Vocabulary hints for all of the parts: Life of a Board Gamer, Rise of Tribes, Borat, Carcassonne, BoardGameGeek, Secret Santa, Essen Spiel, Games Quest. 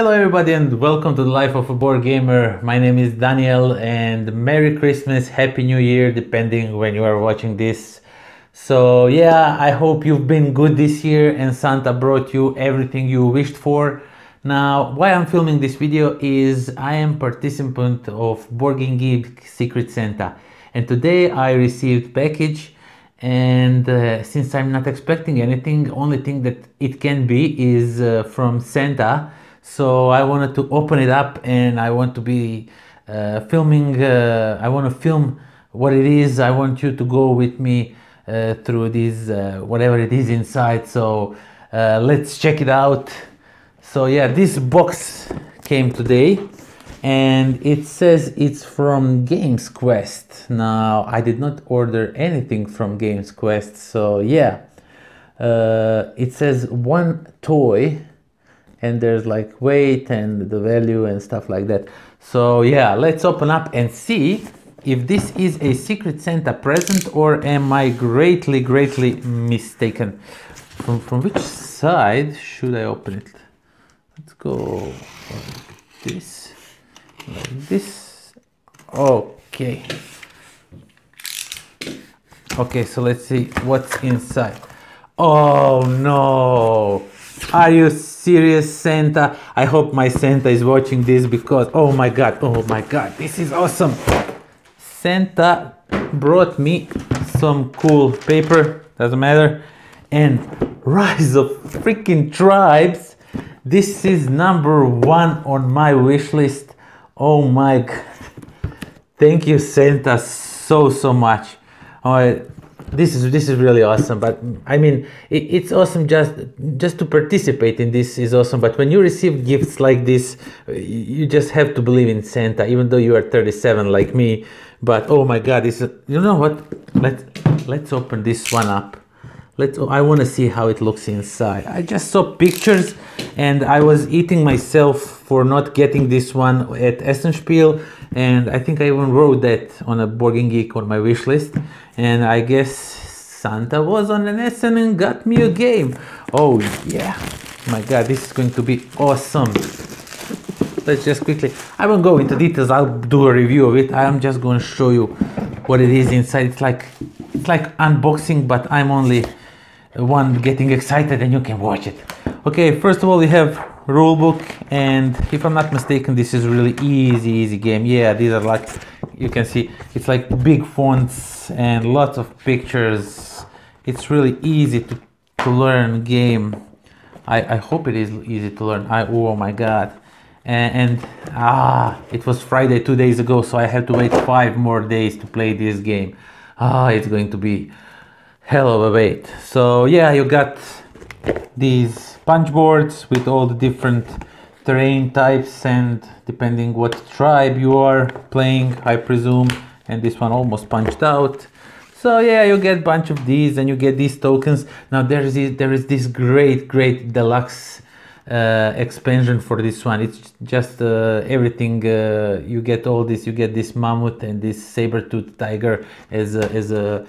Hello everybody and welcome to the Life of a Board Gamer. My name is Daniel and Merry Christmas, Happy New Year, depending when you are watching this. So yeah, I hope you've been good this year and Santa brought you everything you wished for. Now, why I'm filming this video is I am participant of BoardGameGeek Secret Santa. And today I received package and since I'm not expecting anything, only thing that it can be is from Santa. So I wanted to open it up and I want to be I want to film what it is. I want you to go with me through this, whatever it is inside. So let's check it out. So yeah, this box came today and it says it's from Games Quest. Now, I did not order anything from Games Quest. So yeah, it says one toy. And there's like weight and the value and stuff like that. So yeah, let's open up and see if this is a Secret Santa present or am I greatly mistaken. From which side should I open it? Let's go like this, like this. Okay. Okay, so let's see what's inside. Oh no. Are you serious, Santa? I hope my Santa is watching this because oh my god, this is awesome. Santa brought me some cool paper, doesn't matter, and Rise of freaking Tribes. This is #1 on my wish list. Oh my god, thank you Santa so much. All right, this is really awesome. But I mean, it's awesome just to participate in this is awesome, but when you receive gifts like this, you just have to believe in Santa, even though you are 37 like me. But oh my god, this is, you know what, let's open this one up. I want to see how it looks inside. I just saw pictures and I was eating myself for not getting this one at Essen Spiel, and I think I even wrote that on a BoardGameGeek on my wish list, and I guess Santa was on an Essen and got me a game. Oh yeah, my god, this is going to be awesome. Let's just quickly, I won't go into details, I'll do a review of it. I'm just going to show you what it is inside. It's like unboxing, but I'm only one getting excited and you can watch it. Okay, first of all, we have rulebook, and if I'm not mistaken, this is really easy game. Yeah, these are like, you can see it's like big fonts and lots of pictures. It's really easy to learn game. I hope it is easy to learn. Oh my god, and it was Friday 2 days ago, so I have to wait 5 more days to play this game. It's going to be hell of a wait. So yeah, you got these punch boards with all the different terrain types and depending what tribe you are playing, I presume. And this one almost punched out. So yeah, you get a bunch of these and you get these tokens. Now there is this great deluxe expansion for this one. It's just everything. You get all this. You get this mammoth and this saber-toothed tiger as a,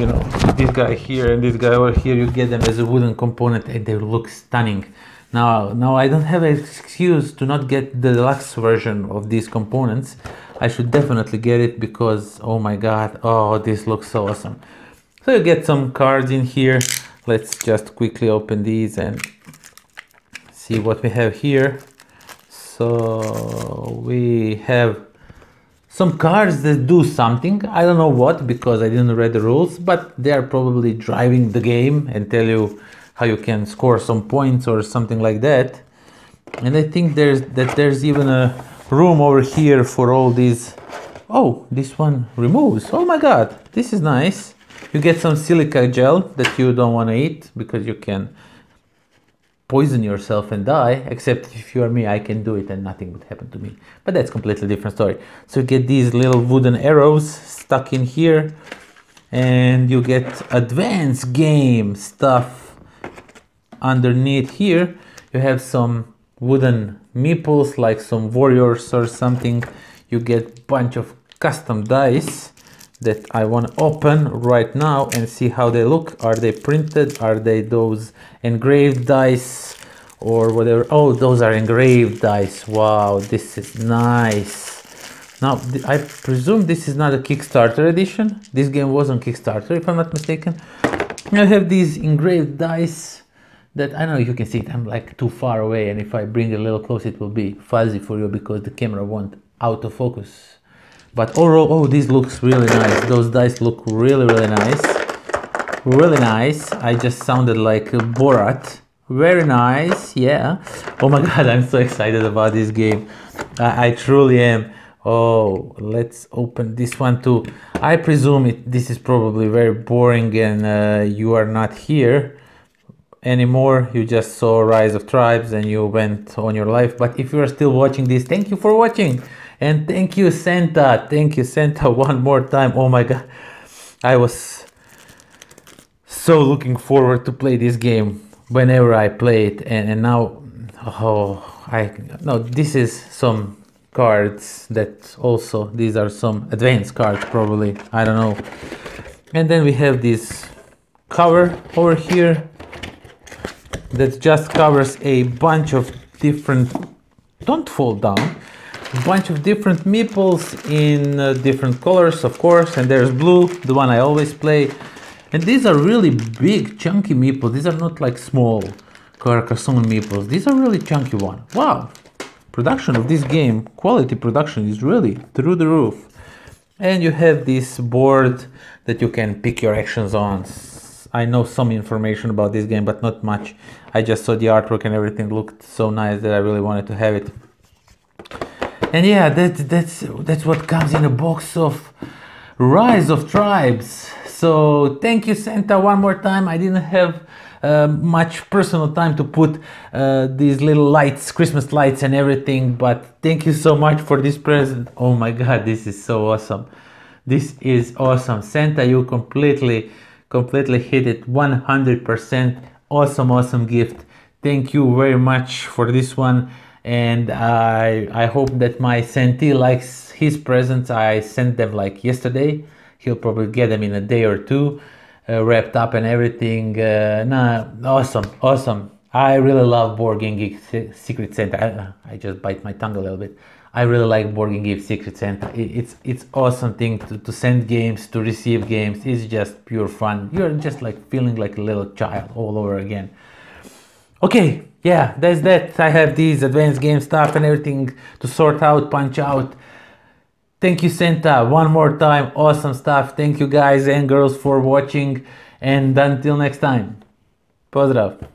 you know, this guy here and this guy over here. You get them as a wooden component and they look stunning. Now I don't have an excuse to not get the deluxe version of these components. I should definitely get it because oh my god, this looks so awesome. So you get some cards in here. Let's just quickly open these and see what we have here. So we have some cards that do something. I don't know what, because I didn't read the rules, but they are probably driving the game and tell you how you can score some points or something like that. And I think there's even a room over here for all these. Oh, this one removes. Oh my god, this is nice. You get some silica gel that you don't want to eat because you can poison yourself and die, except if you are me, I can do it and nothing would happen to me, but that's completely different story. So you get these little wooden arrows stuck in here and you get advanced game stuff underneath here. You have some wooden meeples, like some warriors or something. You get a bunch of custom dice that I want to open right now and see how they look. Are they printed? Are they those engraved dice or whatever. Oh, those are engraved dice. Wow, this is nice. Now, I presume this is not a Kickstarter edition. This game was on Kickstarter, if I'm not mistaken. I have these engraved dice that, I don't know if you can see it, I'm like too far away, and if I bring a little close, it will be fuzzy for you because the camera won't out of focus. But overall, oh, this looks really nice. Those dice look really, really nice. Really nice. I just sounded like Borat. Very nice, yeah. Oh my God, I'm so excited about this game. I truly am. Oh, let's open this one too. I presume this is probably very boring, and you are not here anymore. You just saw Rise of Tribes and you went on your life. But if you are still watching this, thank you for watching. And thank you, Santa. Thank you, Santa, one more time. Oh my God, I was so looking forward to play this game whenever I play it. And now, oh, no, this is some cards that also, these are some advanced cards probably, I don't know. And then we have this cover over here that just covers a bunch of different, don't fall down, a bunch of different meeples in different colors, of course. And there's blue, the one I always play. And these are really big chunky meeples. These are not like small Carcassonne meeples. These are really chunky one. Wow. Production of this game, quality production, is really through the roof. And you have this board that you can pick your actions on. I know some information about this game, but not much. I just saw the artwork and everything looked so nice that I really wanted to have it. And yeah, that's what comes in a box of Rise of Tribes. So thank you, Santa, one more time. I didn't have much personal time to put these little lights, Christmas lights and everything, but thank you so much for this present. Oh my God, this is so awesome. This is awesome. Santa, you completely hit it 100%. Awesome, awesome gift. Thank you very much for this one. And I hope that my Santee likes his presents. I sent them like yesterday. He'll probably get them in a day or two. Wrapped up and everything. Awesome, awesome. I really love BoardGameGeek Secret Santa. I just bite my tongue a little bit. I really like BoardGameGeek Secret Santa. It's awesome thing to send games, to receive games. It's just pure fun. You're just like feeling like a little child all over again. Okay, yeah, that's that. I have these advanced game stuff and everything to sort out, punch out. Thank you, Santa, one more time. Awesome stuff. Thank you guys and girls for watching, and until next time. Pozdrav.